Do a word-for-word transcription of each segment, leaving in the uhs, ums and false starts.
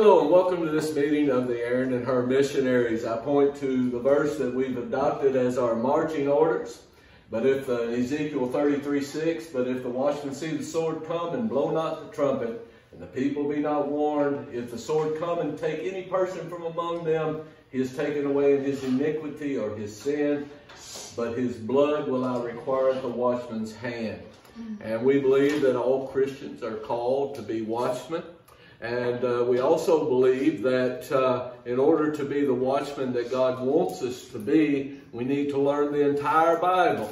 Hello and welcome to this meeting of the Aaron and Her missionaries. I point to the verse that we've adopted as our marching orders. But if uh, Ezekiel thirty-three six, but if the watchman see the sword come and blow not the trumpet, and the people be not warned, if the sword come and take any person from among them, he is taken away in his iniquity or his sin, but his blood will I require at the watchman's hand. And we believe that all Christians are called to be watchmen. And uh, we also believe that uh, in order to be the watchman that God wants us to be, we need to learn the entire Bible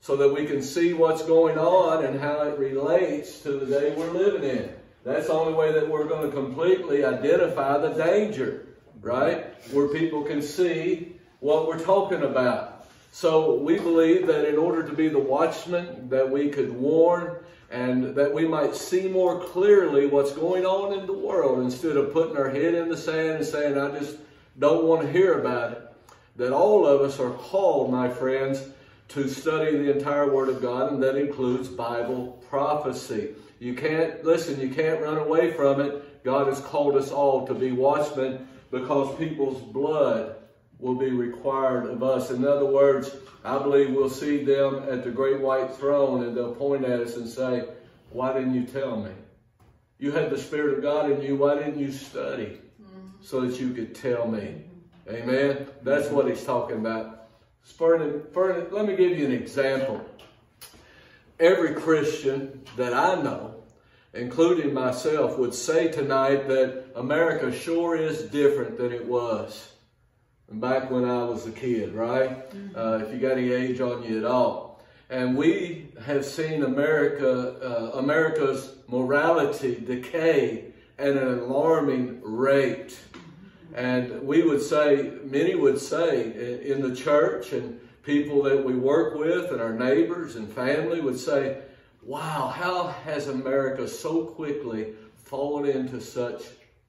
so that we can see what's going on and how it relates to the day we're living in. That's the only way that we're going to completely identify the danger, right? Where people can see what we're talking about. So we believe that in order to be the watchman, that we could warn and that we might see more clearly what's going on in the world instead of putting our head in the sand and saying, I just don't want to hear about it. That all of us are called, my friends, to study the entire Word of God, and that includes Bible prophecy. You can't, listen, you can't run away from it. God has called us all to be watchmen because people's blood will be required of us. In other words, I believe we'll see them at the great white throne and they'll point at us and say, why didn't you tell me? You had the Spirit of God in you. Why didn't you study so that you could tell me? Amen. That's what he's talking about. Let me give you an example. Every Christian that I know, including myself, would say tonight that America sure is different than it was back when I was a kid, right? Mm-hmm. uh, if you got any age on you at all. And we have seen America, uh, America's morality decay at an alarming rate. And we would say, many would say in the church and people that we work with and our neighbors and family would say, wow, how has America so quickly fallen into such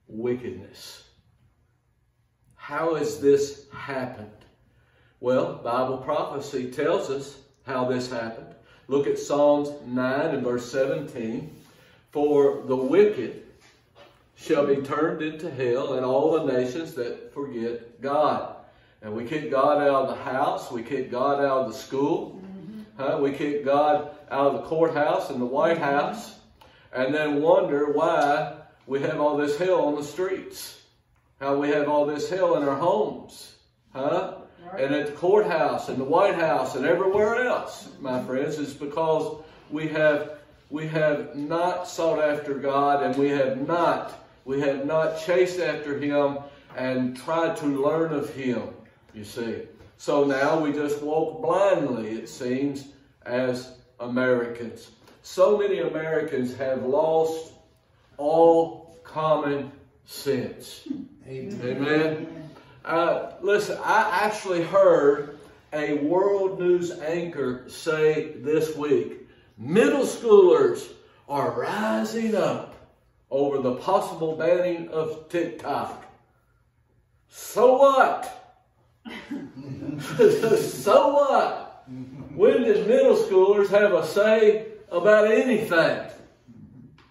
wickedness? How has this happened? Well, Bible prophecy tells us how this happened. Look at Psalms nine and verse seventeen. For the wicked shall be turned into hell, and all the nations that forget God. And we kick God out of the house. We kick God out of the school. Huh? We kick God out of the courthouse and the White House. And then wonder why we have all this hell on the streets. How we have all this hell in our homes, huh? And at the courthouse and the White House and everywhere else, my friends, is because we have we have not sought after God, and we have not we have not chased after Him and tried to learn of Him. You see, so now we just walk blindly, it seems, as Americans. So many Americans have lost all common sense. Amen. Amen. Uh, listen, I actually heard a world news anchor say this week, middle schoolers are rising up over the possible banning of TikTok. So what? So what? When did middle schoolers have a say about anything?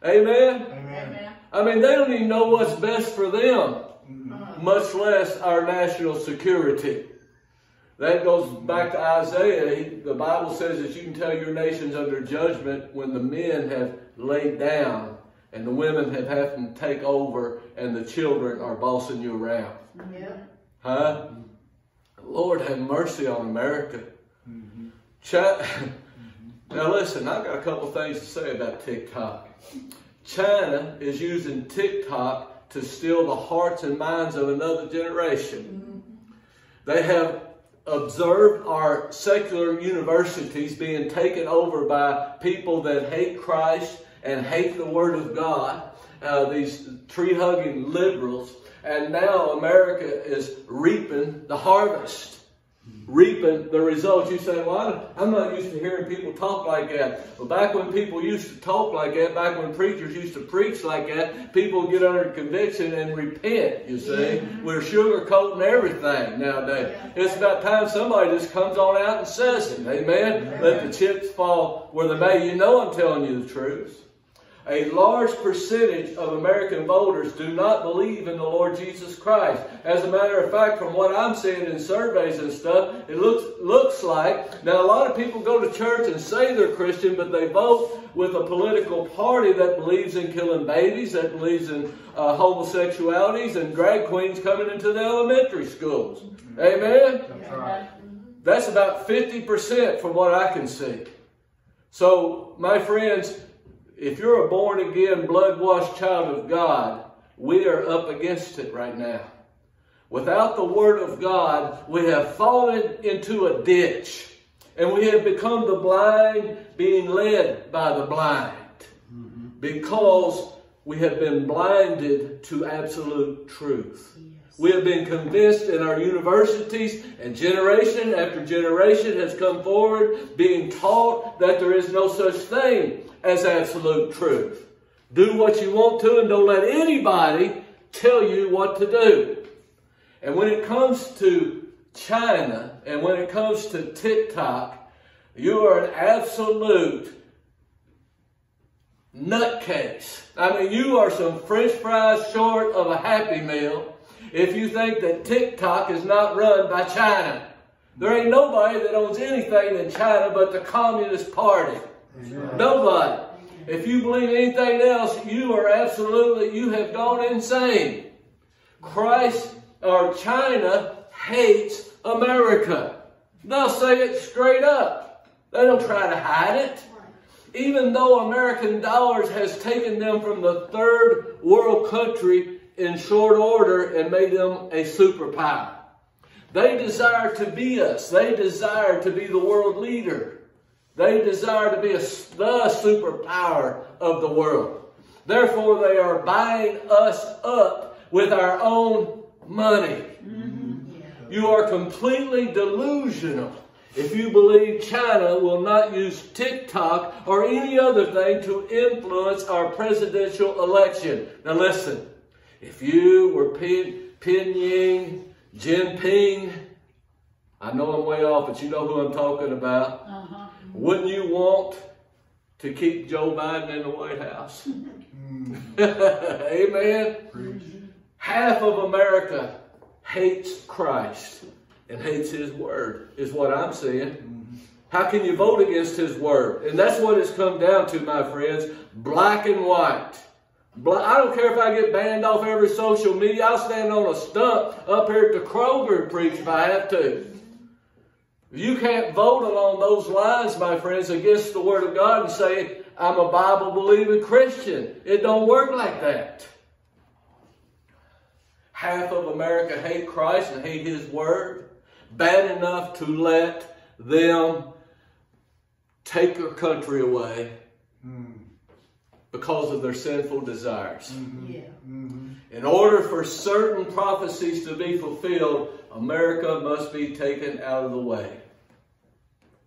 Amen? Amen. I mean, they don't even know what's best for them. Much less our national security. That goes back to Isaiah. He, the Bible says that you can tell your nation's under judgment when the men have laid down and the women have had to take over and the children are bossing you around. Yeah. Huh? Lord have mercy on America. Mm-hmm. China, mm-hmm. Now listen, I've got a couple things to say about TikTok. China is using TikTok to steal the hearts and minds of another generation. Mm-hmm. They have observed our secular universities being taken over by people that hate Christ and hate the Word of God, uh, these tree-hugging liberals, and now America is reaping the harvest, reaping the results. You say, well, I'm not used to hearing people talk like that. Well, back when people used to talk like that, back when preachers used to preach like that, people get under conviction and repent, you see. Yeah. We're sugarcoating everything nowadays. Yeah. It's about time somebody just comes on out and says it. Amen? Yeah. Let the chips fall where they may. You know I'm telling you the truth. A large percentage of American voters do not believe in the Lord Jesus Christ. As a matter of fact, from what I'm seeing in surveys and stuff, it looks looks like, now a lot of people go to church and say they're Christian, but they vote with a political party that believes in killing babies, that believes in uh, homosexualities and drag queens coming into the elementary schools. Amen? That's right. That's about fifty percent from what I can see. So, my friends, if you're a born-again, blood-washed child of God, we are up against it right now. Without the Word of God, we have fallen into a ditch, and we have become the blind being led by the blind, mm-hmm. because we have been blinded to absolute truth. Yes. We have been convinced in our universities, and generation after generation has come forward being taught that there is no such thing as absolute truth. Do what you want to and don't let anybody tell you what to do. And when it comes to China and when it comes to TikTok, you are an absolute nutcase. I mean, you are some french fries short of a Happy Meal if you think that TikTok is not run by China. There ain't nobody that owns anything in China but the Communist Party. Amen. Nobody. If you believe anything else, you are absolutely, you have gone insane. Christ, or China, hates America. They'll say it straight up. They don't try to hide it. Even though American dollars has taken them from the third world country in short order and made them a superpower. They desire to be us. They desire to be the world leader. They desire to be a, the superpower of the world. Therefore, they are buying us up with our own money. Mm-hmm. Yeah. You are completely delusional if you believe China will not use TikTok or any other thing to influence our presidential election. Now listen, if you were Pin, Pinyin, Jinping, I know I'm way off, but you know who I'm talking about. Uh-huh. Wouldn't you want to keep Joe Biden in the White House? Amen? Preach. Half of America hates Christ and hates His Word, is what I'm saying. Mm-hmm. How can you vote against His Word? And that's what it's come down to, my friends, black and white. Black, I don't care if I get banned off every social media. I'll stand on a stump up here at the Kroger and preach if I have to. You can't vote along those lines, my friends, against the Word of God and say, I'm a Bible-believing Christian. It don't work like that. Half of America hate Christ and hate His Word. Bad enough to let them take our country away mm. because of their sinful desires. Mm-hmm. Yeah. Mm-hmm. In order for certain prophecies to be fulfilled, America must be taken out of the way.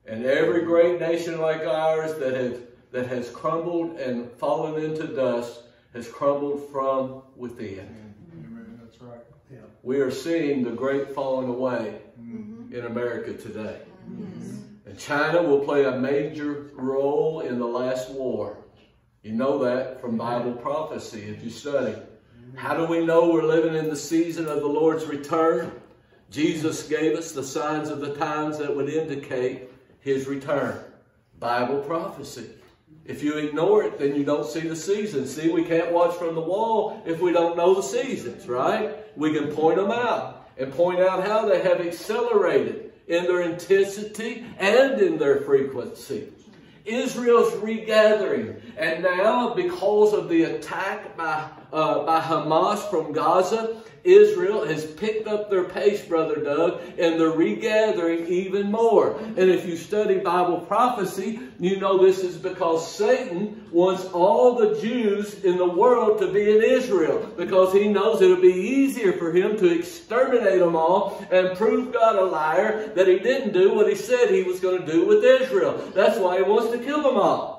And every great nation like ours that has, that has crumbled and fallen into dust has crumbled from within. Amen. That's right. Yeah. We are seeing the great falling away mm-hmm. in America today. Mm-hmm. And China will play a major role in the last war. You know that from Bible prophecy if you study. How do we know we're living in the season of the Lord's return? Jesus gave us the signs of the times that would indicate His return. Bible prophecy. If you ignore it, then you don't see the season. See, we can't watch from the wall if we don't know the seasons, right? We can point them out and point out how they have accelerated in their intensity and in their frequency. Israel's regathering, and now because of the attack by uh, by Hamas from Gaza, Israel has picked up their pace, Brother Doug, and they're regathering even more. And if you study Bible prophecy, you know this is because Satan wants all the Jews in the world to be in Israel because he knows it'll be easier for him to exterminate them all and prove God a liar that He didn't do what He said He was going to do with Israel. That's why He wants to kill them all.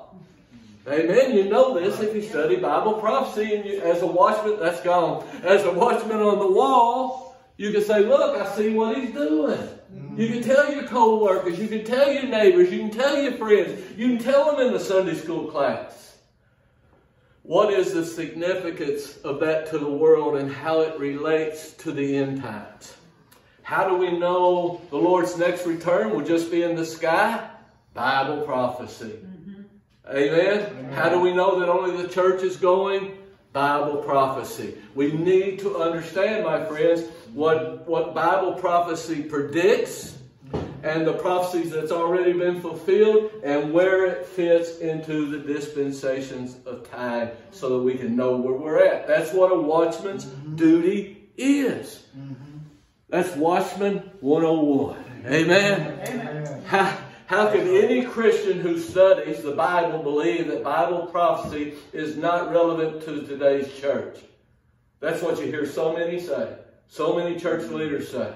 Amen. You know this if you study Bible prophecy, and you, as a watchman, that's gone. As a watchman on the wall, you can say, look, I see what he's doing. Mm-hmm. You can tell your co-workers, you can tell your neighbors, you can tell your friends, you can tell them in the Sunday school class. What is the significance of that to the world and how it relates to the end times? How do we know the Lord's next return will just be in the sky? Bible prophecy. Mm-hmm. Amen? Amen. How do we know that only the church is going? Bible prophecy. We need to understand, my friends, what, what Bible prophecy predicts and the prophecies that's already been fulfilled and where it fits into the dispensations of time so that we can know where we're at. That's what a watchman's mm-hmm. duty is. Mm-hmm. That's Watchman one oh one. Amen? Amen. How, how can any Christian who studies the Bible believe that Bible prophecy is not relevant to today's church? That's what you hear so many say. So many church leaders say.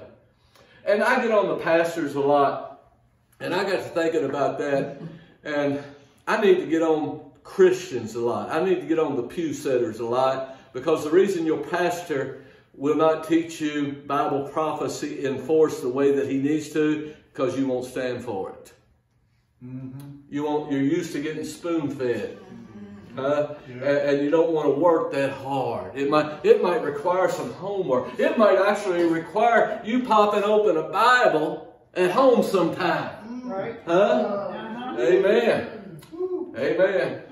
And I get on the pastors a lot, and I got to thinking about that, and I need to get on Christians a lot. I need to get on the pew sitters a lot, because the reason your pastor will not teach you Bible prophecy in force the way that he needs to, because you won't stand for it. Mm-hmm. You won't, you're used to getting spoon-fed. Uh, yeah. and, and you don't want to work that hard. It might, it might require some homework. It might actually require you popping open a Bible at home sometime. Right. Huh? Uh-huh. Amen. Woo. Amen.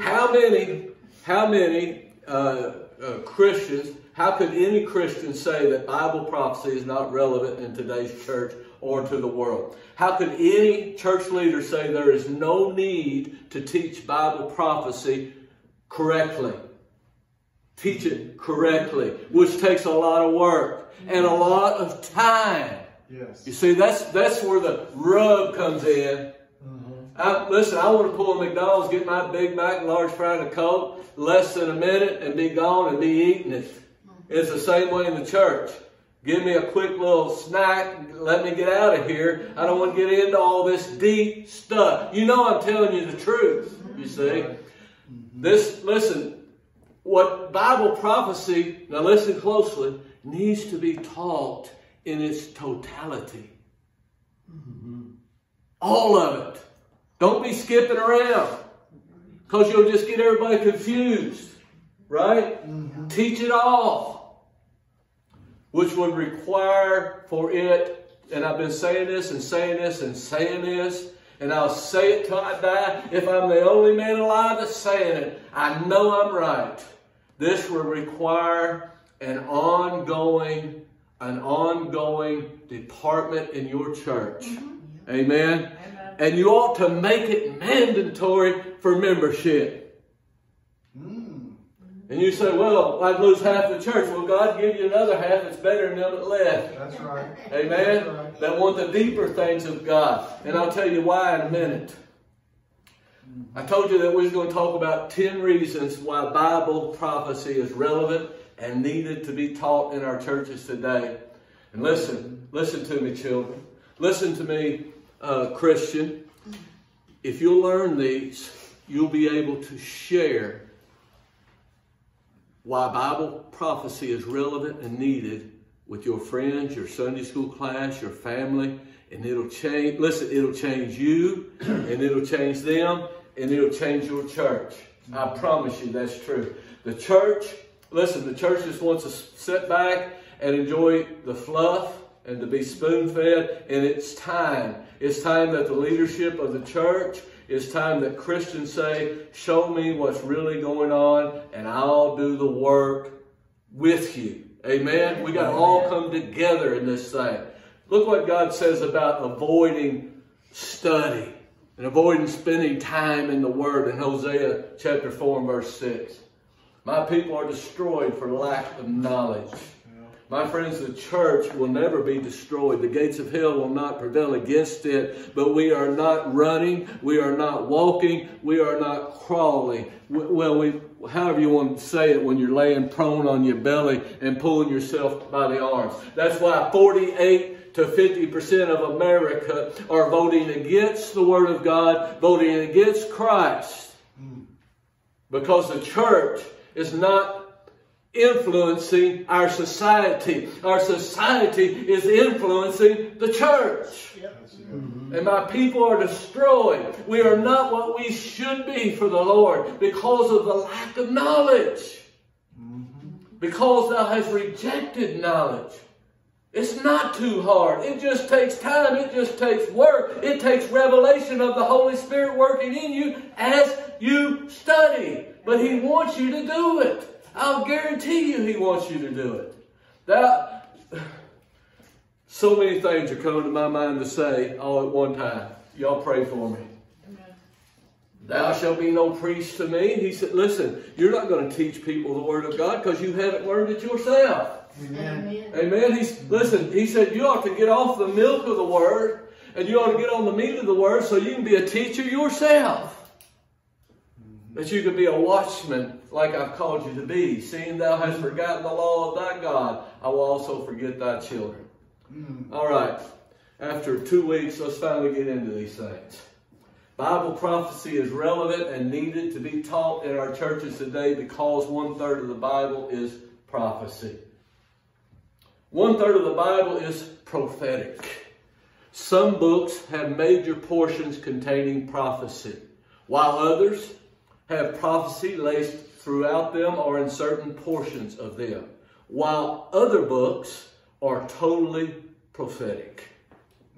How many, how many uh, uh, Christians, how could any Christian say that Bible prophecy is not relevant in today's church or to the world? How could any church leader say there is no need to teach Bible prophecy correctly? Teach it correctly, which takes a lot of work and a lot of time. Yes. You see, that's that's where the rub comes in. Mm-hmm. I, listen, I want to pull a McDonald's, get my Big Mac and large fry and a Coke, less than a minute, and be gone and be eating it. It's the same way in the church. Give me a quick little snack. Let me get out of here. I don't want to get into all this deep stuff. You know I'm telling you the truth, you see. This, listen, what Bible prophecy, now listen closely, needs to be taught in its totality. Mm-hmm. All of it. Don't be skipping around, because you'll just get everybody confused, right? Mm-hmm. Teach it all. Which would require for it, and I've been saying this and saying this and saying this, and I'll say it till I die. If I'm the only man alive that's saying it, I know I'm right. This would require an ongoing, an ongoing department in your church. Mm-hmm. Amen? Amen. And you ought to make it mandatory for membership. And you say, well, I'd lose half the church. Well, God give you another half that's better than them that left. That's right. Amen? That's right. That want the deeper things of God. And I'll tell you why in a minute. I told you that we were going to talk about ten reasons why Bible prophecy is relevant and needed to be taught in our churches today. And listen, listen to me, children. Listen to me, uh, Christian. If you'll learn these, you'll be able to share why Bible prophecy is relevant and needed with your friends, your Sunday school class, your family, and it'll change. Listen, it'll change you, and it'll change them, and it'll change your church. I promise you that's true. The church, listen, the church just wants to sit back and enjoy the fluff and to be spoon-fed, and it's time. It's time that the leadership of the church, it's time that Christians say, show me what's really going on and I'll do the work with you. Amen? We got to all come together in this thing. Look what God says about avoiding study and avoiding spending time in the Word in Hosea chapter four and verse six. My people are destroyed for lack of knowledge. My friends, the church will never be destroyed. The gates of hell will not prevail against it. But we are not running. We are not walking. We are not crawling. Well, we, however you want to say it, when you're laying prone on your belly and pulling yourself by the arms. That's why forty-eight to fifty percent of America are voting against the Word of God, voting against Christ. Because the church is not influencing our society. Our society is influencing the church. Yep. Mm-hmm. And my people are destroyed. We are not what we should be for the Lord because of the lack of knowledge. Mm-hmm. Because thou hast rejected knowledge. It's not too hard. It just takes time. It just takes work. It takes revelation of the Holy Spirit working in you as you study. But He wants you to do it. I'll guarantee you He wants you to do it. Now, so many things are coming to my mind to say all at one time. Y'all pray for me. Amen. Thou shalt be no priest to me. He said, listen, you're not going to teach people the Word of God because you haven't learned it yourself. Amen. Amen. Amen. He's, listen, he said you ought to get off the milk of the Word and you ought to get on the meat of the Word so you can be a teacher yourself. Mm-hmm. That you can be a watchman like I've called you to be. Seeing thou hast forgotten the law of thy God, I will also forget thy children. Mm-hmm. All right. After two weeks, let's finally get into these things. Bible prophecy is relevant and needed to be taught in our churches today because one-third of the Bible is prophecy. One-third of the Bible is prophetic. Some books have major portions containing prophecy, while others have prophecy laced throughout them or in certain portions of them, while other books are totally prophetic.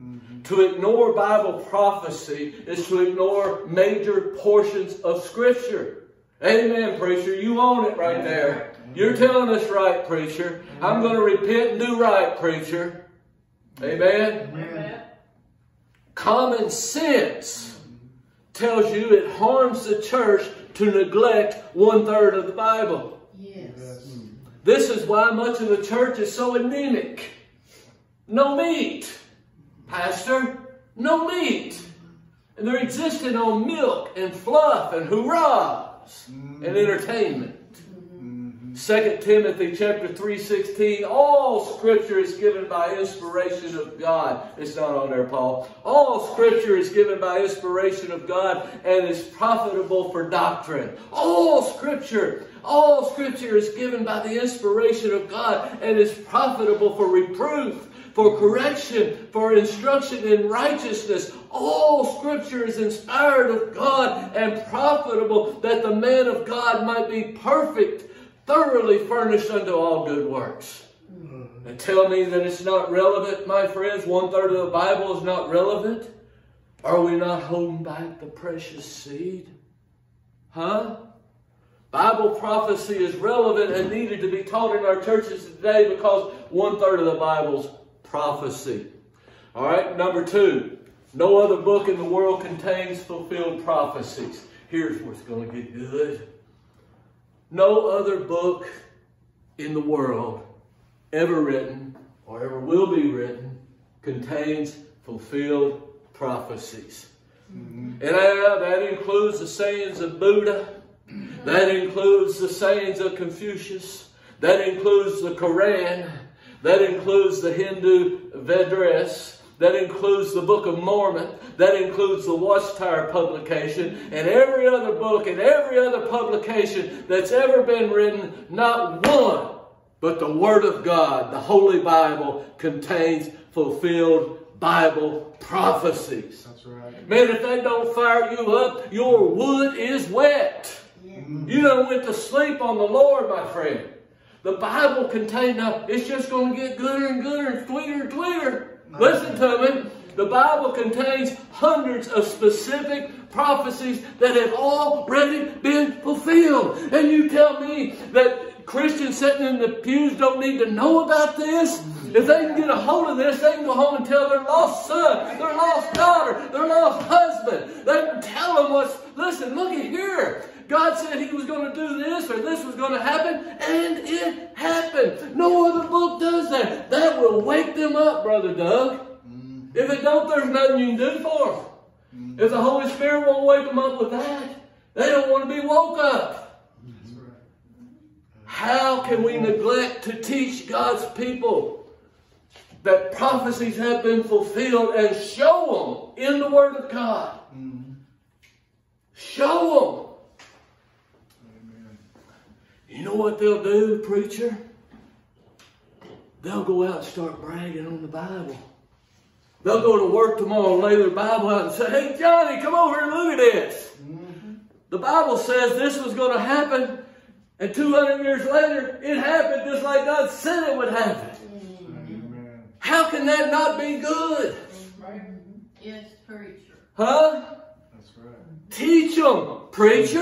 Mm-hmm. To ignore Bible prophecy is to ignore major portions of Scripture. Amen, preacher. You own it right there. You're telling us right, preacher. Amen. I'm going to repent and do right, preacher. Amen? Amen. Common sense tells you it harms the church to neglect one-third of the Bible. Yes. yes. This is why much of the church is so anemic. No meat, pastor. No meat. And they're existing on milk and fluff and hurrahs mm. and entertainment. Second Timothy chapter three sixteen, all Scripture is given by inspiration of God. It's not on there, Paul. All Scripture is given by inspiration of God and is profitable for doctrine. All Scripture, all Scripture is given by the inspiration of God and is profitable for reproof, for correction, for instruction in righteousness. All Scripture is inspired of God and profitable that the man of God might be perfect, thoroughly furnished unto all good works. Mm-hmm. And tell me that it's not relevant, my friends. One third of the Bible is not relevant. Are we not holding back the precious seed? Huh? Bible prophecy is relevant and needed to be taught in our churches today because one third of the Bible's prophecy. All right, number two. No other book in the world contains fulfilled prophecies. Here's where it's going to get good. No other book in the world ever written or ever will be written contains fulfilled prophecies. Mm-hmm. And uh, that includes the sayings of Buddha. That includes the sayings of Confucius. That includes the Koran. That includes the Hindu Vedas. That includes the Book of Mormon. That includes the Watchtower publication. And every other book and every other publication that's ever been written, not one, but the Word of God, the Holy Bible, contains fulfilled Bible prophecies. That's right. Man, if they don't fire you up, your wood is wet. Yeah. You done went to sleep on the Lord, my friend. The Bible contains, it's just going to get gooder and gooder and sweeter and sweeter. Listen to me. The Bible contains hundreds of specific prophecies that have already been fulfilled. And you tell me that Christians sitting in the pews don't need to know about this? If they can get a hold of this, they can go home and tell their lost son, their lost daughter, their lost husband. They can tell them what's... Listen, look at here. God said He was going to do this or this was going to happen, and it happened. No other book does that. That will wake them up, Brother Doug. Mm-hmm. If it don't, there's nothing you can do for them. Mm-hmm. If the Holy Spirit won't wake them up with that, they don't want to be woke up. That's right. How can we neglect to teach God's people that prophecies have been fulfilled and show them in the Word of God? Mm-hmm. Show them. You know what they'll do, preacher? They'll go out and start bragging on the Bible. They'll go to work tomorrow and lay their Bible out and say, hey, Johnny, come over and look at this. Mm-hmm. The Bible says this was going to happen, and two hundred years later, it happened just like God said it would happen. Amen. How can that not be good? Right. Yes, preacher. Huh? That's right. Teach them, preacher.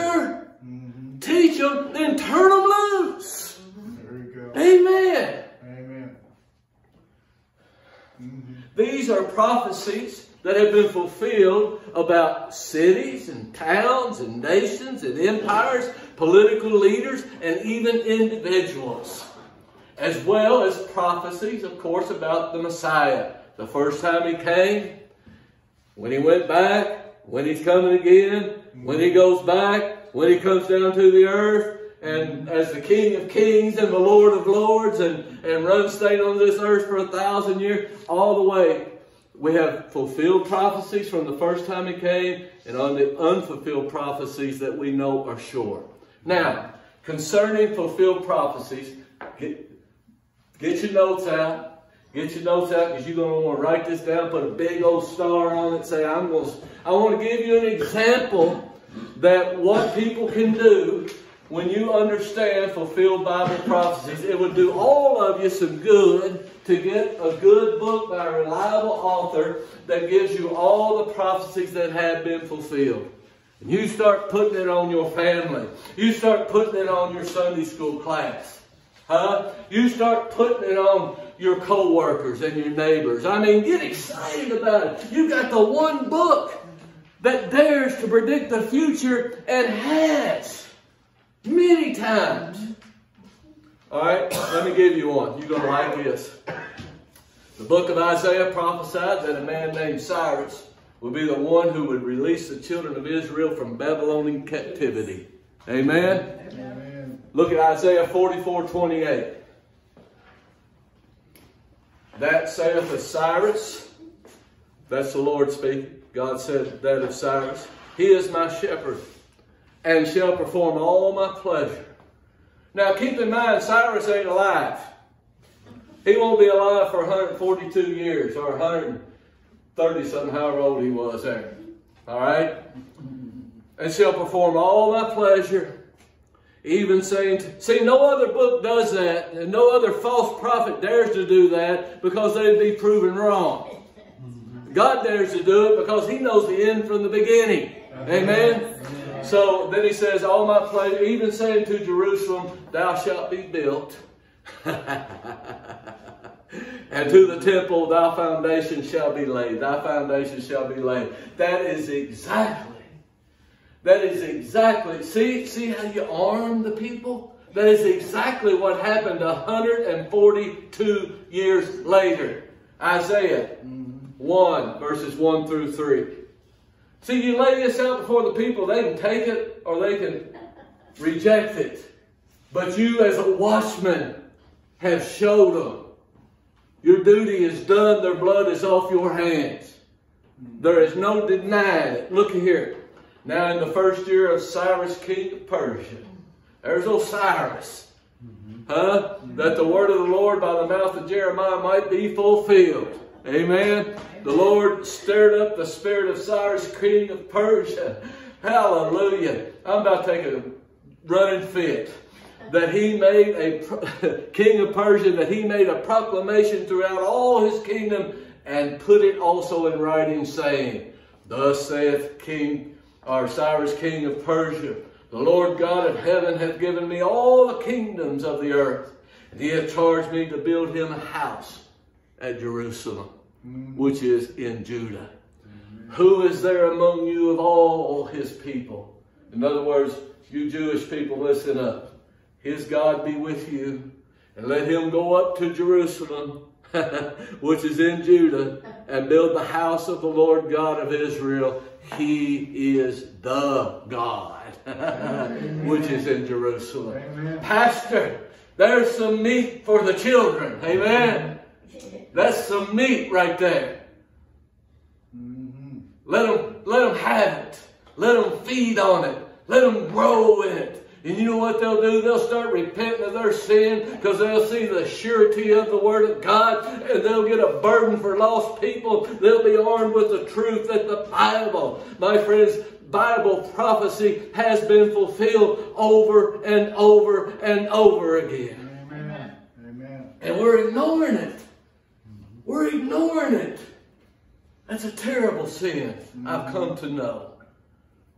Mm-hmm. Teach them, then turn them loose. Mm-hmm. There you go. Amen. These are prophecies that have been fulfilled about cities and towns and nations and empires, political leaders, and even individuals. As well as prophecies, of course, about the Messiah. The first time he came, when he went back, when he's coming again, when he goes back, when he comes down to the earth, and as the King of Kings and the Lord of Lords, and, and runs stayed on this earth for a thousand years, all the way. We have fulfilled prophecies from the first time he came, and on the unfulfilled prophecies that we know are sure. Now, concerning fulfilled prophecies, get, get your notes out. Get your notes out, because you're going to want to write this down, put a big old star on it, say, I'm going to, I want to give you an example that what people can do when you understand fulfilled Bible prophecies. It would do all of you some good to get a good book by a reliable author that gives you all the prophecies that have been fulfilled. And you start putting it on your family. You start putting it on your Sunday school class. Huh? You start putting it on your co-workers and your neighbors. I mean, get excited about it. You've got the one book that dares to predict the future and has. Many times. All right, let me give you one. You're going to like this. The book of Isaiah prophesied that a man named Cyrus would be the one who would release the children of Israel from Babylonian captivity. Amen? Amen. Look at Isaiah forty-four twenty-eight. That saith of Cyrus. That's the Lord speaking. God said that of Cyrus. He is my shepherd, and shall perform all my pleasure. Now keep in mind, Cyrus ain't alive. He won't be alive for one hundred forty-two years, or one hundred thirty something, however old he was there. All right? And shall perform all my pleasure, even saying, to, see, no other book does that, and no other false prophet dares to do that, because they'd be proven wrong. God dares to do it because he knows the end from the beginning. Amen? Amen. So then he says, all my pleasure, even saying to Jerusalem, thou shalt be built. And to the temple, thy foundation shall be laid. Thy foundation shall be laid. That is exactly, that is exactly, see, see how you arm the people? That is exactly what happened one hundred forty-two years later. Isaiah one, verses one through three. See, you lay this out before the people, they can take it or they can reject it. But you as a watchman have showed them. Your duty is done, their blood is off your hands. There is no denying it. Look here. Now in the first year of Cyrus, king of Persia, there's Osiris, huh? That the word of the Lord by the mouth of Jeremiah might be fulfilled. Amen. The Lord stirred up the spirit of Cyrus, king of Persia. Hallelujah. I'm about to take a running fit. That he made a king of Persia, that he made a proclamation throughout all his kingdom and put it also in writing, saying, thus saith King, or Cyrus, king of Persia, the Lord God of heaven hath given me all the kingdoms of the earth, and he hath charged me to build him a house at Jerusalem, which is in Judah. Amen. Who is there among you of all his people? In other words, you Jewish people, listen up. His God be with you, and let him go up to Jerusalem, which is in Judah, and build the house of the Lord God of Israel. He is the God, which is in Jerusalem. Amen. Pastor, there's some meat for the children. Amen. That's some meat right there. Mm-hmm. Let them, let them have it. Let them feed on it. Let them grow in it. And you know what they'll do? They'll start repenting of their sin because they'll see the surety of the Word of God, and they'll get a burden for lost people. They'll be armed with the truth that the Bible, my friends, Bible prophecy has been fulfilled over and over and over again. Amen. Amen. And we're ignoring it. We're ignoring it. That's a terrible sin, mm-hmm. I've come to know.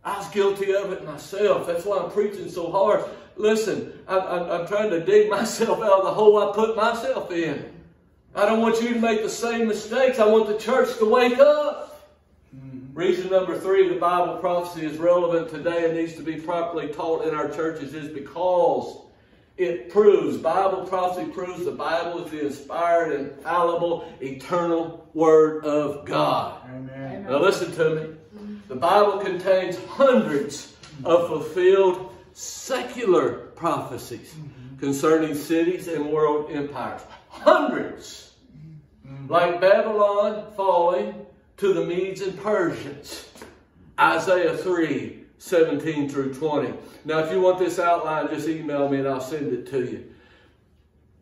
I was guilty of it myself. That's why I'm preaching so hard. Listen, I, I, I'm trying to dig myself out of the hole I put myself in. I don't want you to make the same mistakes. I want the church to wake up. Mm-hmm. Reason number three, the Bible prophecy is relevant today and needs to be properly taught in our churches is because it proves, Bible prophecy proves the Bible is the inspired, infallible, eternal Word of God. Amen. Now listen to me. The Bible contains hundreds of fulfilled secular prophecies concerning cities and world empires. Hundreds. Like Babylon falling to the Medes and Persians. Isaiah three, seventeen through twenty. Now, if you want this outline, just email me and I'll send it to you.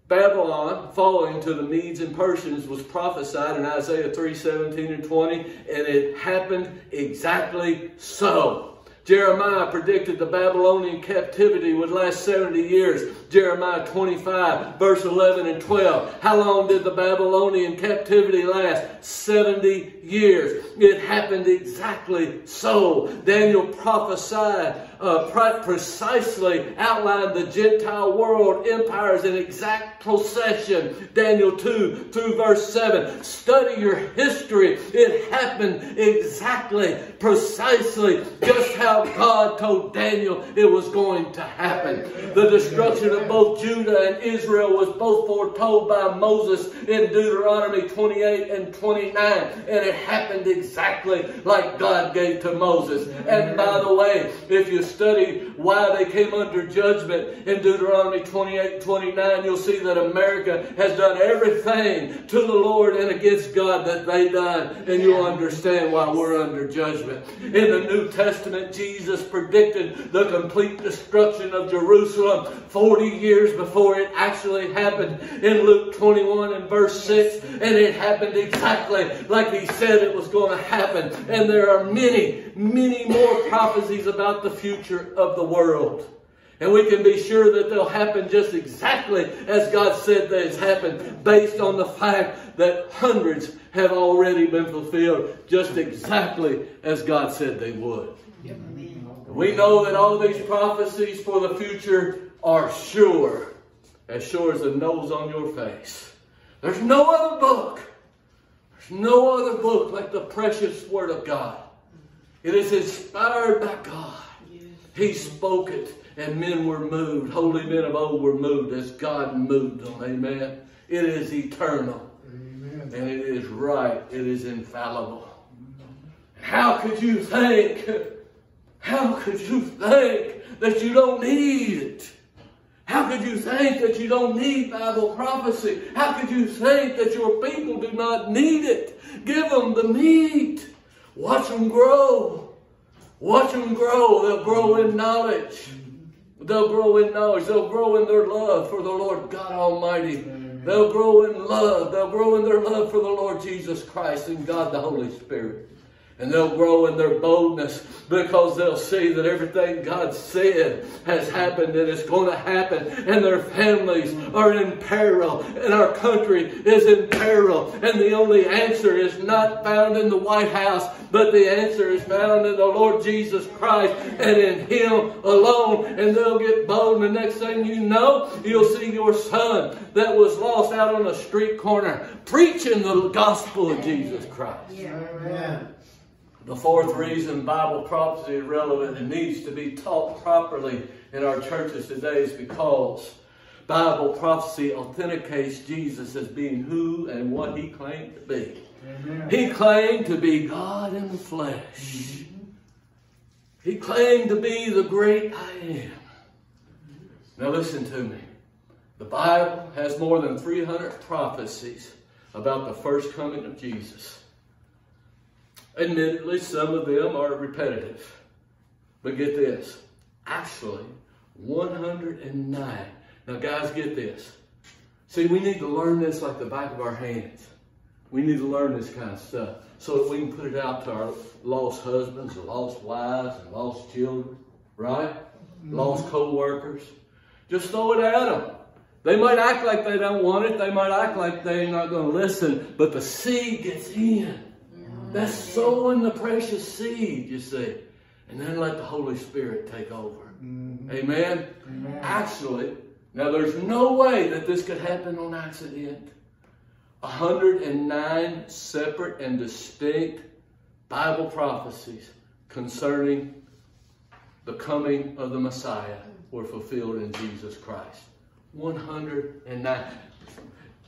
Babylon, falling to the Medes and Persians, was prophesied in Isaiah three, seventeen and twenty, and it happened exactly so. Jeremiah predicted the Babylonian captivity would last seventy years. Jeremiah twenty-five, verse eleven and twelve. How long did the Babylonian captivity last? seventy years. It happened exactly so. Daniel prophesied, uh, precisely outlined the Gentile world empires in exact procession. Daniel two through verse seven. Study your history. It happened exactly, precisely, just how God told Daniel it was going to happen. The destruction of both Judah and Israel was both foretold by Moses in Deuteronomy twenty-eight and twenty-nine, and it happened exactly like God gave to Moses. And by the way, if you study why they came under judgment in Deuteronomy twenty-eight, twenty-nine, you'll see that America has done everything to the Lord and against God that they done, and you'll understand why we're under judgment. In the New Testament, Jesus predicted the complete destruction of Jerusalem forty years before it actually happened in Luke twenty-one and verse six, and it happened exactly like he said it was going to happen. And there are many, many more prophecies about the future of the world. And we can be sure that they'll happen just exactly as God said that it's happened, based on the fact that hundreds have already been fulfilled just exactly as God said they would. We know that all these prophecies for the future are sure, as sure as a nose on your face. There's no other book. There's no other book like the precious Word of God. It is inspired by God. He spoke it, and men were moved. Holy men of old were moved as God moved them. Amen. It is eternal. Amen. And it is right. It is infallible. How could you think... How could you think that you don't need it? How could you think that you don't need Bible prophecy? How could you think that your people do not need it? Give them the meat. Watch them grow. Watch them grow. They'll grow in knowledge. They'll grow in knowledge. They'll grow in their love for the Lord God Almighty. They'll grow in love. They'll grow in their love for the Lord Jesus Christ and God the Holy Spirit. And they'll grow in their boldness because they'll see that everything God said has happened and it's going to happen. And their families are in peril and our country is in peril. And the only answer is not found in the White House, but the answer is found in the Lord Jesus Christ and in Him alone. And they'll get bold, and the next thing you know, you'll see your son that was lost out on a street corner preaching the gospel of Jesus Christ. Amen. The fourth reason Bible prophecy is relevant and needs to be taught properly in our churches today is because Bible prophecy authenticates Jesus as being who and what He claimed to be. Amen. He claimed to be God in the flesh. He claimed to be the great I Am. Now listen to me. The Bible has more than three hundred prophecies about the first coming of Jesus. Admittedly, some of them are repetitive. But get this. Actually, one hundred nine. Now, guys, get this. See, we need to learn this like the back of our hands. We need to learn this kind of stuff so that we can put it out to our lost husbands, and lost wives, and lost children, right? Mm-hmm. Lost co-workers. Just throw it at them. They might act like they don't want it. They might act like they're not going to listen. But the seed gets in. That's sowing the precious seed, you see. And then let the Holy Spirit take over. Mm-hmm. Amen? Amen? Actually, now there's no way that this could happen on accident. one hundred nine separate and distinct Bible prophecies concerning the coming of the Messiah were fulfilled in Jesus Christ. one hundred nine.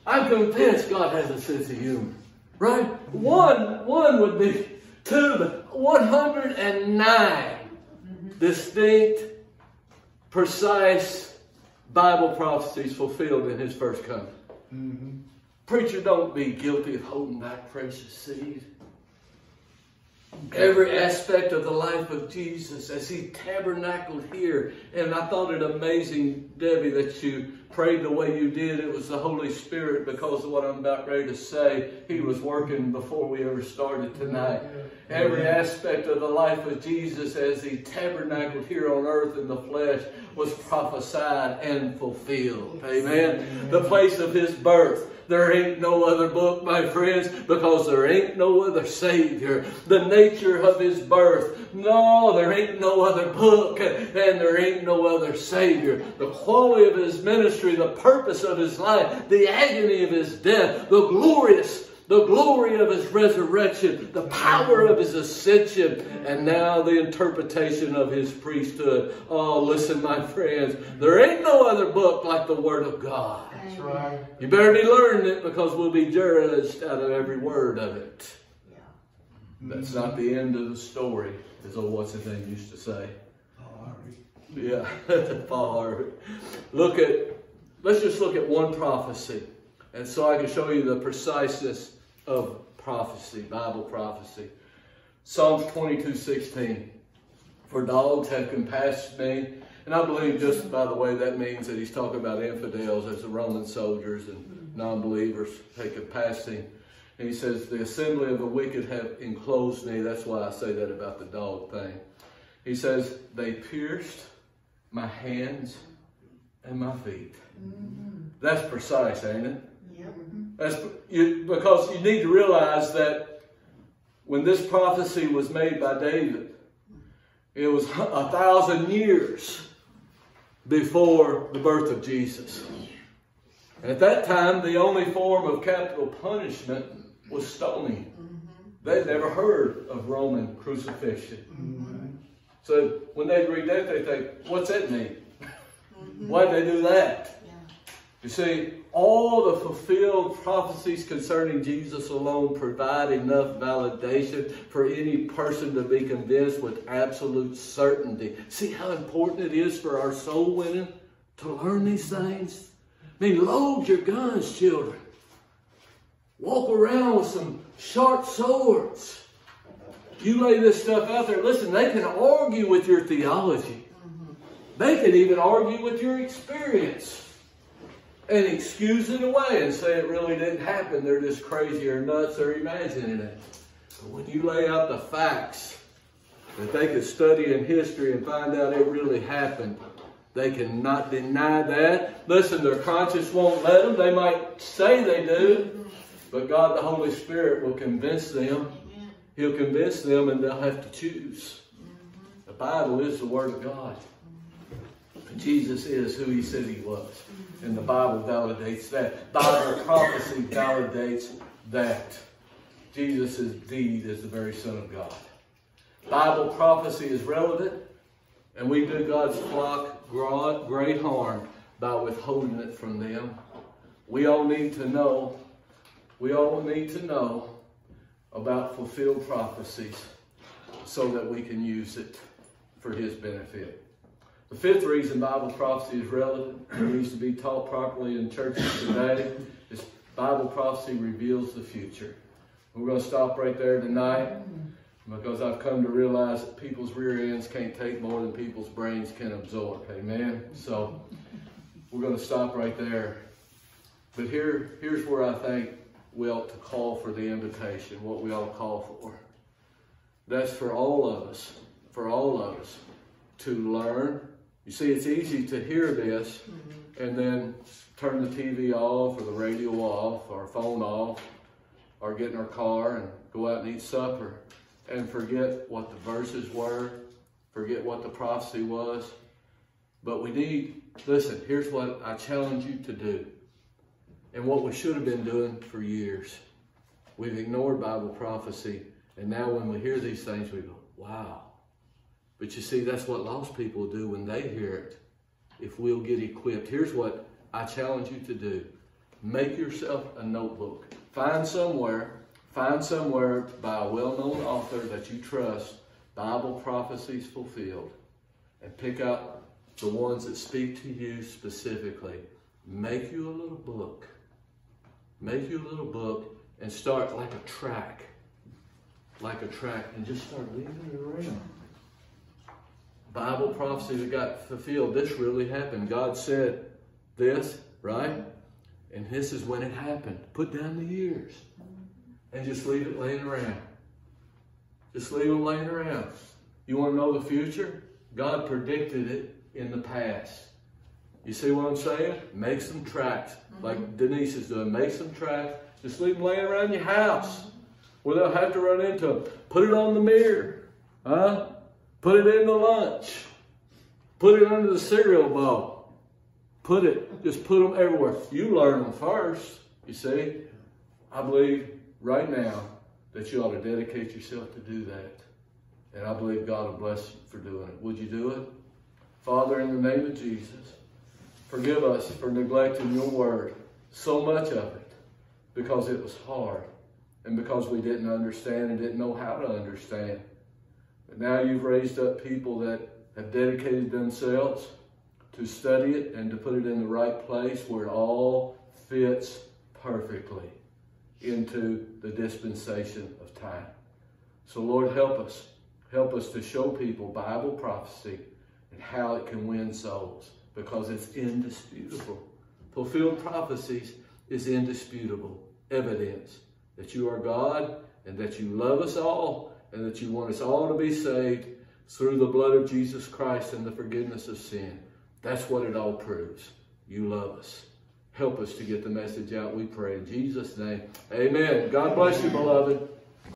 I'm convinced God has a sense of humor. Right? One, one would be two, but one hundred nine distinct, precise Bible prophecies fulfilled in his first coming. Mm-hmm. Preacher, don't be guilty of holding back precious seed. Every aspect of the life of Jesus as he tabernacled here. And I thought it amazing, Debbie, that you prayed the way you did. It was the Holy Spirit because of what I'm about ready to say. He was working before we ever started tonight. Every aspect of the life of Jesus as he tabernacled here on earth in the flesh was prophesied and fulfilled. Amen. The place of his birth. There ain't no other book, my friends, because there ain't no other Savior. The nature of his birth. No, there ain't no other book, and there ain't no other Savior. The quality of his ministry, the purpose of his life, the agony of his death, the glorious, the glory of his resurrection, the power of his ascension, and now the interpretation of his priesthood. Oh, listen, my friends, there ain't no other book like the Word of God. That's right. You better be learning it because we'll be judged out of every word of it. Yeah. That's not the end of the story, as old Watson used to say. Paul Harvey. Yeah, Paul Harvey. Look at, let's just look at one prophecy. And so I can show you the preciseness of prophecy, Bible prophecy. Psalms twenty-two sixteen. For dogs have compassed me. And I believe, just by the way, that means that he's talking about infidels as the Roman soldiers and non-believers take a passing. And he says, the assembly of the wicked have enclosed me. That's why I say that about the dog thing. He says, they pierced my hands and my feet. Mm-hmm. That's precise, ain't it? Yeah. That's you, because you need to realize that when this prophecy was made by David, it was a thousand years before the birth of Jesus. And at that time, the only form of capital punishment was stoning. Mm-hmm. They'd never heard of Roman crucifixion. Mm-hmm. So when they read that, they think, what's that mean? Mm-hmm. Why'd they do that? Yeah. You see, all the fulfilled prophecies concerning Jesus alone provide enough validation for any person to be convinced with absolute certainty. See how important it is for our soul winning to learn these things? I mean, load your guns, children. Walk around with some sharp swords. You lay this stuff out there. Listen, they can argue with your theology. They can even argue with your experience and excuse it away and say it really didn't happen. They're just crazy or nuts or imagining it. But when you lay out the facts that they could study in history and find out it really happened, they cannot deny that. Listen, their conscience won't let them. They might say they do, but God, the Holy Spirit, will convince them. He'll convince them and they'll have to choose. The Bible is the Word of God. Jesus is who he said he was. And the Bible validates that. Bible prophecy validates that. Jesus' deed is the very Son of God. Bible prophecy is relevant. And we do God's flock great harm by withholding it from them. We all need to know. We all need to know about fulfilled prophecies so that we can use it for his benefit. The fifth reason Bible prophecy is relevant and needs to be taught properly in churches today is Bible prophecy reveals the future. We're going to stop right there tonight. because I've come to realize that people's rear ends can't take more than people's brains can absorb. Amen? So we're going to stop right there. But here, here's where I think we ought to call for the invitation, what we ought to call for. That's for all of us, for all of us to learn. You see, it's easy to hear this and then turn the T V off or the radio off or phone off or get in our car and go out and eat supper and forget what the verses were, forget what the prophecy was. But we need, listen, here's what I challenge you to do. And what we should have been doing for years. We've ignored Bible prophecy. And now when we hear these things, we go, wow. But you see, that's what lost people do when they hear it. If we'll get equipped. Here's what I challenge you to do. Make yourself a notebook. Find somewhere, find somewhere by a well-known author that you trust, Bible prophecies fulfilled. And pick up the ones that speak to you specifically. Make you a little book. Make you a little book and start like a track. Like a track and just start leaving it around. Bible prophecies that got fulfilled. This really happened. God said this, right? And this is when it happened. Put down the years. And just leave it laying around. Just leave them laying around. You want to know the future? God predicted it in the past. You see what I'm saying? Make some tracks, like Denise is doing. Make some tracks. Just leave them laying around your house where they'll have to run into them. Put it on the mirror. Huh? Put it in the lunch. Put it under the cereal bowl. Put it. Just put them everywhere. You learn them first, you see. I believe right now that you ought to dedicate yourself to do that. And I believe God will bless you for doing it. Would you do it? Father, in the name of Jesus, forgive us for neglecting your word, so much of it, because it was hard and because we didn't understand and didn't know how to understand. But now you've raised up people that have dedicated themselves to study it and to put it in the right place where it all fits perfectly into the dispensation of time. So Lord, help us. Help us to show people Bible prophecy and how it can win souls. Because it's indisputable. Fulfilled prophecies is indisputable evidence that you are God and that you love us all and that you want us all to be saved through the blood of Jesus Christ and the forgiveness of sin. That's what it all proves. You love us. Help us to get the message out, we pray in Jesus' name. Amen. God bless you, beloved.